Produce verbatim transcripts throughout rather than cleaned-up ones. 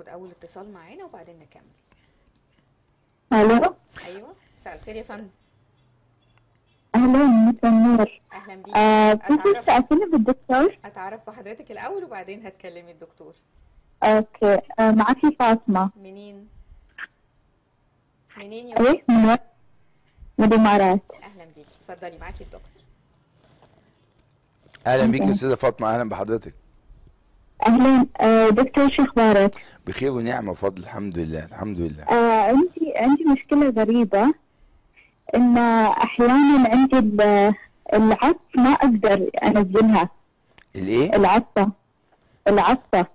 ناخد اول اتصال معانا وبعدين نكمل. الو. ايوه مساء الخير يا فندم. اهلا مس منور. اهلا بيك. آه كنت بتسألي بالدكتور. اتعرف بحضرتك الاول وبعدين هتكلمي الدكتور. اوكي. آه معاكي فاطمه. منين؟ منين يا فاطمه؟ منور من الامارات. اهلا بيكي، اتفضلي معاكي الدكتور. اهلا بيكي يا استاذه فاطمه، اهلا بحضرتك. اهلا دكتور، شو اخبارك؟ بخير ونعمه وفضل، الحمد لله الحمد لله. آه عندي عندي مشكله غريبه، ان احيانا عندي العطس ما اقدر انزلها. الايه؟ العطسه العطسه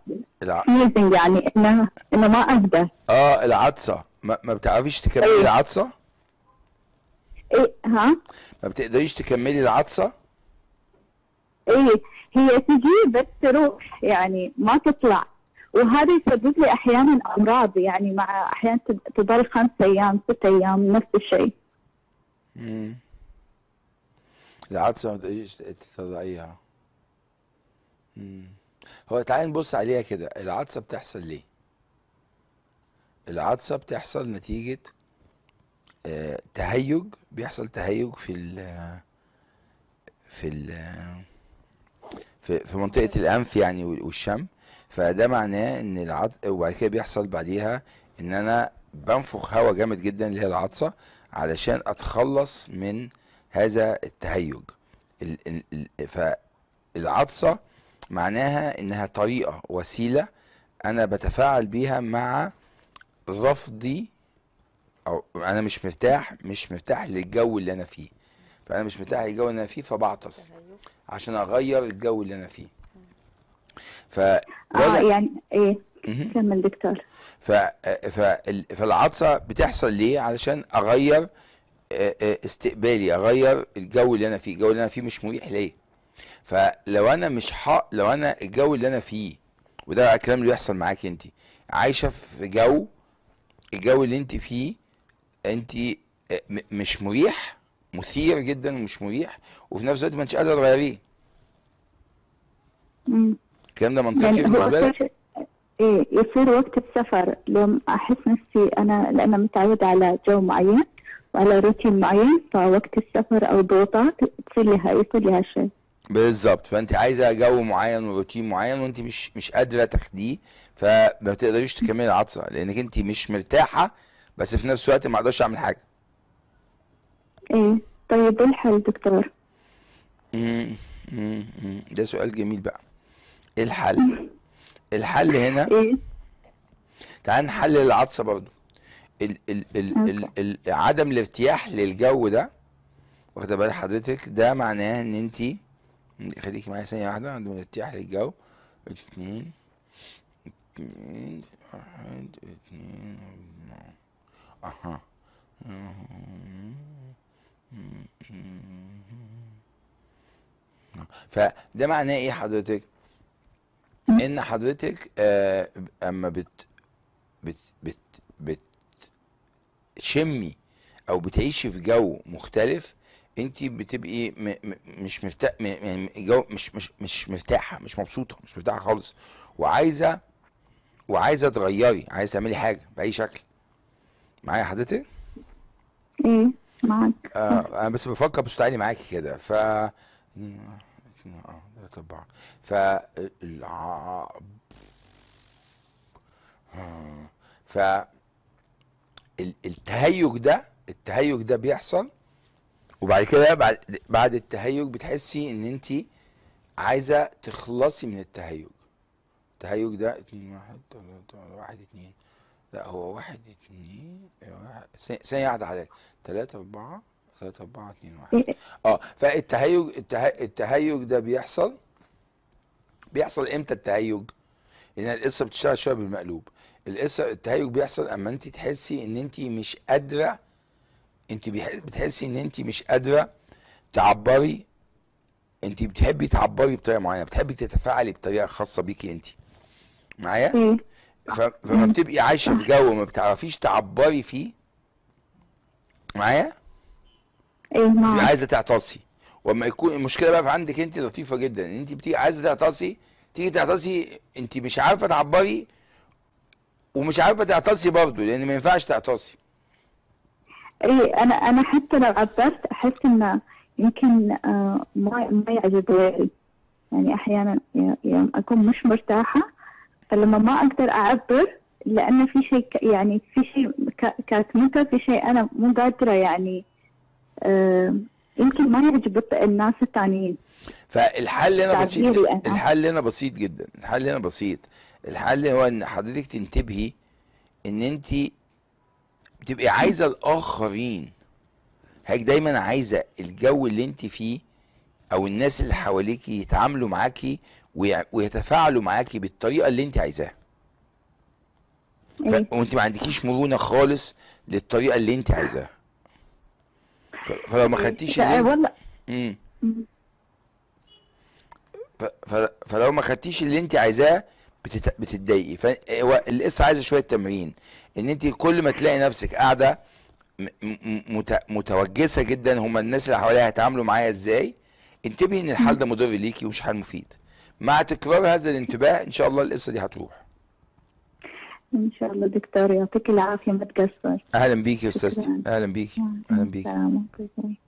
سيزنج، يعني انها انه ما اقدر. اه العطسه ما, ما بتعرفيش تكملي إيه؟ العطسه؟ ايه ها؟ ما بتقدريش تكملي العطسه؟ ايه هي تجي بس تروح، يعني ما تطلع، وهذا يسبب لي احيانا امراض، يعني مع احيانا تضل خمس ايام ست ايام نفس الشيء. امم العدسه ما تقدريش تطلعيها. امم هو تعالي نبص عليها كده، العدسه بتحصل ليه؟ العدسه بتحصل نتيجه آه تهيج، بيحصل تهيج في ال في ال في في منطقه الانف يعني والشم، فده معناه ان العطس، وبعد كده بيحصل بعديها ان انا بنفخ هواء جامد جدا اللي هي العطسه علشان اتخلص من هذا التهيج. فالعطسه معناها انها طريقه، وسيله انا بتفاعل بيها مع رفضي، او انا مش مرتاح مش مرتاح للجو اللي انا فيه، فانا مش مرتاح للجو اللي انا فيه فبعطس عشان اغير الجو اللي انا فيه. ف اه يعني ايه؟ كمل دكتور. ف... ف... فالعطسه بتحصل ليه؟ علشان اغير استقبالي، اغير الجو اللي انا فيه، الجو اللي انا فيه مش مريح ليا. فلو انا مش حق... لو انا الجو اللي انا فيه، وده الكلام اللي بيحصل معاكي انت، عايشه في جو، الجو اللي انت فيه انت مش مريح، مثير جدا ومش مريح، وفي نفس الوقت ما انتش قادره تغيريه. امم الكلام ده منطقي بالنسبه لك؟ ايه يصير وقت السفر لما احس نفسي انا، لان متعوده على جو معين وعلى روتين معين، فوقت السفر او الضغوطات تصير لها يصير لها شيء. بالظبط، فانت عايزه جو معين وروتين معين وانت مش مش قادره تاخديه، فما تقدريش تكملي العطسه لانك انت مش مرتاحه، بس في نفس الوقت ما اقدرش اعمل حاجه. ايه طيب ايه الحل دكتور؟ امم امم ده سؤال جميل بقى. ايه الحل؟ الحل هنا ايه؟ تعال نحلل العطسه برضه. ال ال ال ال عدم الارتياح للجو ده، واخده بال حضرتك، ده معناه ان انت، خليكي معايا ثانيه واحده، عدم الارتياح للجو اتنين اتنين واحد اتنين اها فده معناه ايه حضرتك؟ ان حضرتك آه اما بت بت بت بتشمي او بتعيشي في جو مختلف، انت بتبقي م م مش مرتاح، يعني جو مش مش مش مرتاحه، مش مبسوطه، مش مرتاحه خالص، وعايزه وعايزه تغيري، عايزه تعملي حاجه باي شكل. معايا حضرتك؟ ايه معاك. آه انا بس بفكر بستعلي معاكي كده. ف اه ده طبعا فالع ف التهيج ده التهيج ده بيحصل، وبعد كده بعد بعد التهيج بتحسي ان انت عايزه تخلصي من التهيج. التهيج ده اتنين واحد تلاتة واحد اتنين، لا هو واحد اتنين واحد، ثانية واحدة حضرتك، تلاتة أربعة تلاتة أربعة اتنين واحد. اه فالتهيج التهيج, التهيج ده بيحصل بيحصل امتى التهيج؟ لأن القصة بتشتغل شوية بالمقلوب. القصة التهيج بيحصل أما أنت تحسي إن أنت مش قادرة، أنت بتحسي إن أنت مش قادرة تعبري، أنت بتحبي تعبري بطريقة معينة، بتحبي تتفاعلي بطريقة خاصة بيكي أنت. معايا؟ فما بتبقي عايشه في جو ما بتعرفيش تعبري فيه. معايا؟ ايه معاك. عايزه تعطسي، واما يكون المشكله بقى عندك انت لطيفه جدا، ان انت بتيجي عايزه تعطسي، تيجي تعطسي انت مش عارفه تعبري، ومش عارفه تعتصي برضه، لان ما ينفعش تعتصي. ايه انا انا حتى لو عبرت احس ان يمكن آه ما ما يعجب غيري، يعني احيانا يوم اكون مش مرتاحه فلما ما اقدر اعبر لان في شيء يعني في شيء كاتمته، في شيء انا مو قادره يعني آه يمكن ما يعجب الناس الثانيين. فالحل هنا بسيط، الحل هنا بسيط جدا، الحل هنا بسيط، الحل هو ان حضرتك تنتبهي ان انت بتبقي عايزه الاخرين، هيك دايما عايزه الجو اللي انت فيه او الناس اللي حواليكي يتعاملوا معاكي ويتفاعلوا معاكي بالطريقه اللي انت عايزاها. ف... وانت ما عندكيش مرونه خالص للطريقه اللي انت عايزاها. ف... فلو ما خدتيش اللي... امم ف... ف... فلو ما خدتيش اللي انت عايزاه بتت... بتتضايقي. فهو القصه عايزه شويه تمرين، ان انت كل ما تلاقي نفسك قاعده م... مت... متوجسه جدا هما الناس اللي حواليها هيتعاملوا معايا ازاي، انتبهي ان الحال ده مضر ليكي ومش حال مفيد. مع تكرار هذا الانتباه ان شاء الله القصه دي هتروح. ان شاء الله دكتور، يعطيك العافيه ما تقصر. اهلا بيكي يا استاذتي، اهلا بيكي، اهلا بيكي.